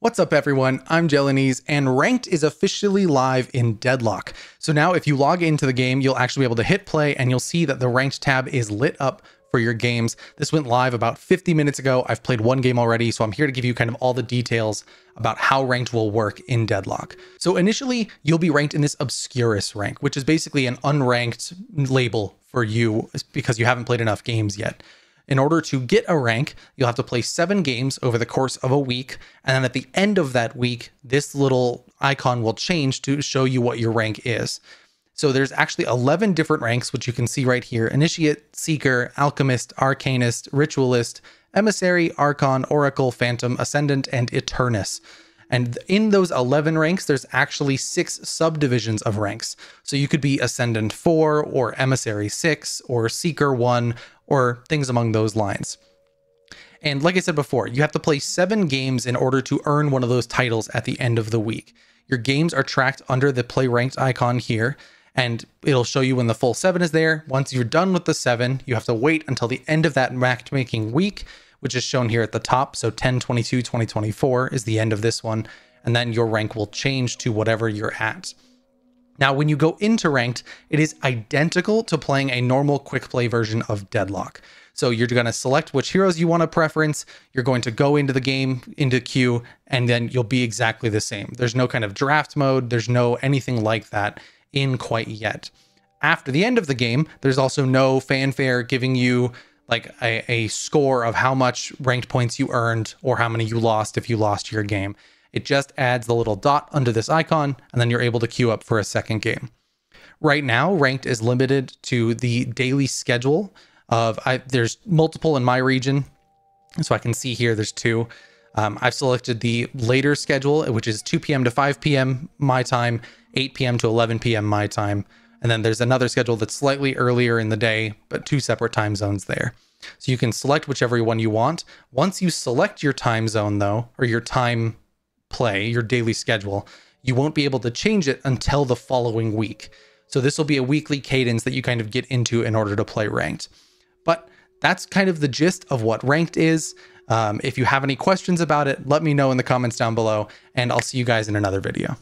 What's up everyone, I'm JellyKnees, and Ranked is officially live in Deadlock. So now if you log into the game, you'll actually be able to hit play and you'll see that the Ranked tab is lit up for your games. This went live about 50 minutes ago. I've played one game already, so I'm here to give you kind of all the details about how ranked will work in Deadlock. So initially, you'll be ranked in this Obscurus rank, which is basically an unranked label for you because you haven't played enough games yet. In order to get a rank, you'll have to play 7 games over the course of a week. And then at the end of that week, this little icon will change to show you what your rank is. So there's actually 11 different ranks, which you can see right here. Initiate, Seeker, Alchemist, Arcanist, Ritualist, Emissary, Archon, Oracle, Phantom, Ascendant, and Eternus. And in those 11 ranks, there's actually 6 subdivisions of ranks. So you could be Ascendant 4 or Emissary 6 or Seeker 1 or things along those lines. And like I said before, you have to play 7 games in order to earn one of those titles at the end of the week. Your games are tracked under the play ranked icon here, and it'll show you when the full 7 is there. Once you're done with the 7, you have to wait until the end of that matchmaking week, which is shown here at the top. So 10/22/2024 is the end of this one. And then your rank will change to whatever you're at. Now, when you go into ranked, it is identical to playing a normal quick play version of Deadlock. So you're going to select which heroes you want to preference. You're going to go into the game, into queue, and then you'll be exactly the same. There's no kind of draft mode. There's no anything like that in quite yet. After the end of the game, there's also no fanfare giving you like a score of how much ranked points you earned or how many you lost if you lost your game. It just adds the little dot under this icon, and then you're able to queue up for a second game. Right now, ranked is limited to the daily schedule of, there's multiple in my region, so I can see here there's 2. I've selected the later schedule, which is 2 p.m. to 5 p.m. my time, 8 p.m. to 11 p.m. my time. And then there's another schedule that's slightly earlier in the day, but 2 separate time zones there. So you can select whichever one you want. Once you select your time zone though, or your time play, your daily schedule, you won't be able to change it until the following week. So this will be a weekly cadence that you kind of get into in order to play ranked. But that's kind of the gist of what ranked is. If you have any questions about it, let me know in the comments down below, and I'll see you guys in another video.